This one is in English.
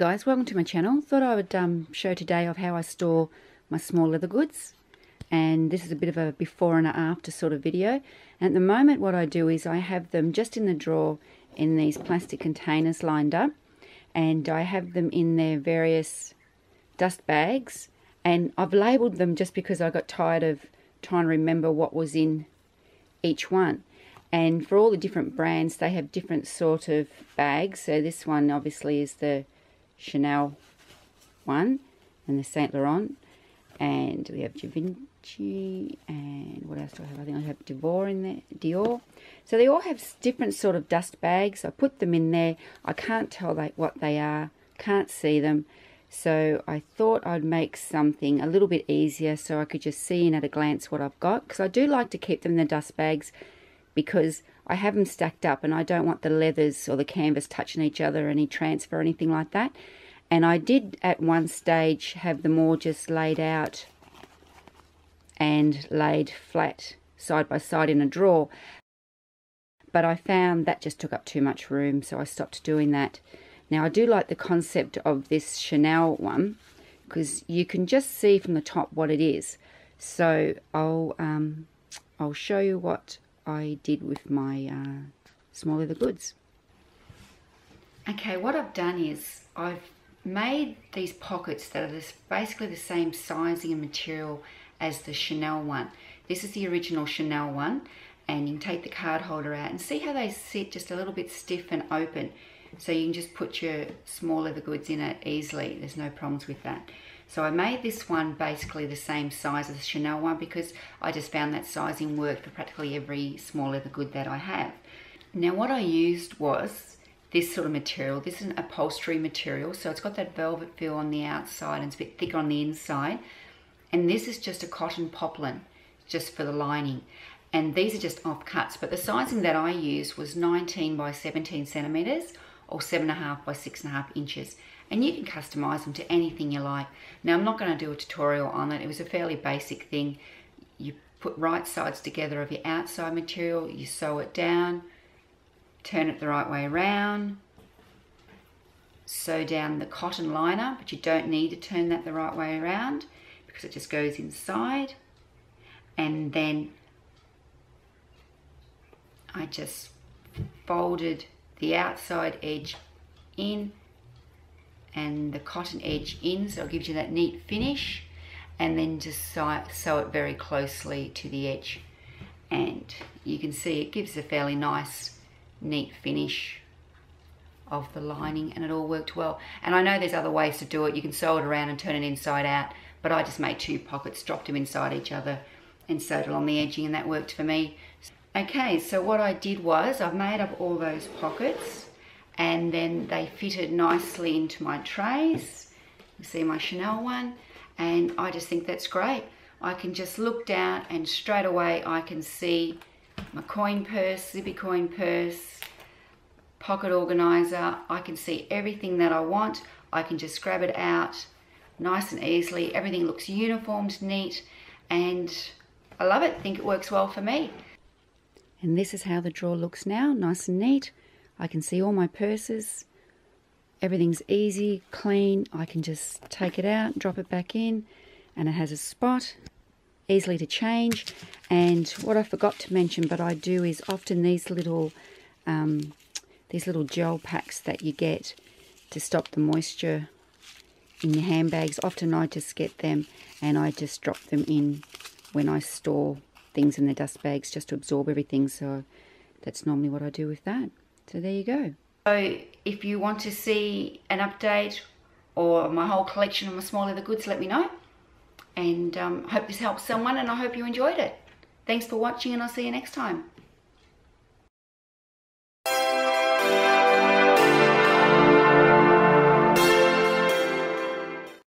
guys, welcome to my channel. Thought I would show today of how I store my small leather goods, and this is a bit of a before and after sort of video. And at the moment what I do is I have them just in the drawer in these plastic containers lined up, and I have them in their various dust bags, and I've labelled them just because I got tired of trying to remember what was in each one. And for all the different brands, they have different sort of bags. So this one obviously is the Chanel one, and the Saint Laurent, and we have Givenchy, and what else do I have? I think I have Dior in there, Dior. So they all have different sort of dust bags. I put them in there. I can't tell what they are, can't see them. So I thought I'd make something a little bit easier so I could just see in at a glance what I've got, because I do like to keep them in the dust bags, because I have them stacked up and I don't want the leathers or the canvas touching each other, any transfer or anything like that. And I did at one stage have them all just laid out and laid flat side by side in a drawer, but I found that just took up too much room, so I stopped doing that. Now I do like the concept of this Chanel one, because you can just see from the top what it is. So I'll show you what I did with my small leather goods. Okay, what I've done is I've made these pockets that are basically the same sizing and material as the Chanel one. This is the original Chanel one, and you can take the card holder out and see how they sit just a little bit stiff and open, so you can just put your small leather goods in it easily. There's no problems with that. So I made this one basically the same size as the Chanel one, because I just found that sizing worked for practically every small leather good that I have. Now what I used was this sort of material. This is an upholstery material, so it's got that velvet feel on the outside and it's a bit thick on the inside. And this is just a cotton poplin, just for the lining. And these are just off cuts, but the sizing that I used was 19 by 17 centimeters or 7.5 by 6.5 inches. And you can customize them to anything you like. Now I'm not going to do a tutorial on it. It was a fairly basic thing. You put right sides together of your outside material, you sew it down, turn it the right way around, sew down the cotton liner, but you don't need to turn that the right way around because it just goes inside. And then I just folded the outside edge in and the cotton edge in, so it gives you that neat finish, and then just sew it very closely to the edge, and you can see it gives a fairly nice neat finish of the lining, and it all worked well. And I know there's other ways to do it. You can sew it around and turn it inside out, but I just made two pockets, dropped them inside each other and sewed along the edging, and that worked for me. Okay, so what I did was I've made up all those pockets, and then they fitted nicely into my trays. You see my Chanel one, and I just think that's great. I can just look down and straight away I can see my coin purse, zippy coin purse, pocket organizer. I can see everything that I want. I can just grab it out nice and easily. Everything looks uniformed, neat, and I love it. I think it works well for me. And this is how the drawer looks now, nice and neat. I can see all my purses, everything's easy, clean. I can just take it out, drop it back in, and it has a spot, easily to change. And what I forgot to mention, but I do, is often these little gel packs that you get to stop the moisture in your handbags, often I just get them and I just drop them in when I store things in the dust bags, just to absorb everything. So that's normally what I do with that. So there you go. So if you want to see an update or my whole collection of my small leather goods, let me know. And I hope this helps someone, and I hope you enjoyed it. Thanks for watching, and I'll see you next time.